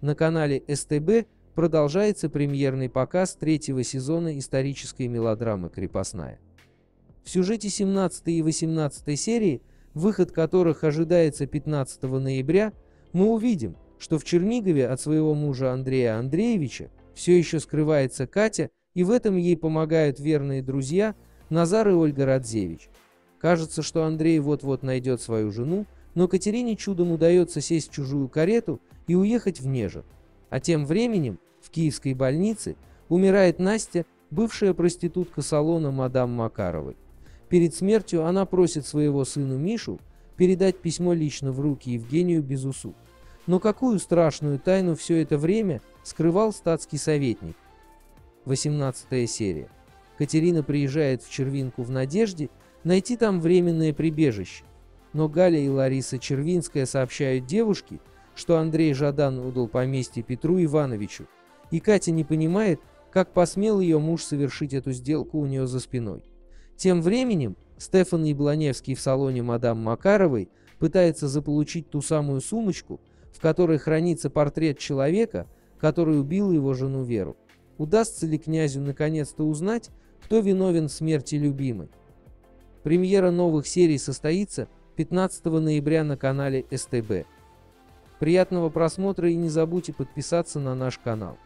На канале СТБ продолжается премьерный показ третьего сезона исторической мелодрамы «Крепостная». В сюжете 17 и 18 серии, выход которых ожидается 15 ноября, мы увидим, что в Чернигове от своего мужа Андрея Андреевича все еще скрывается Катя, и в этом ей помогают верные друзья Назар и Ольга Радзевич. Кажется, что Андрей вот-вот найдет свою жену, но Катерине чудом удается сесть в чужую карету и уехать в Нежин. А тем временем в киевской больнице умирает Настя, бывшая проститутка салона мадам Макаровой. Перед смертью она просит своего сына Мишу передать письмо лично в руки Евгению Безусу. Но какую страшную тайну все это время скрывал статский советник? 18 серия. Катерина приезжает в Червинку в надежде найти там временное прибежище. Но Галя и Лариса Червинская сообщают девушке, что Андрей Жадан удал поместье Петру Ивановичу, и Катя не понимает, как посмел ее муж совершить эту сделку у нее за спиной. Тем временем Стефан Яблоневский в салоне мадам Макаровой пытается заполучить ту самую сумочку, в которой хранится портрет человека, который убил его жену Веру. Удастся ли князю наконец-то узнать, кто виновен в смерти любимой? Премьера новых серий состоится 15 ноября на канале СТБ. Приятного просмотра и не забудьте подписаться на наш канал.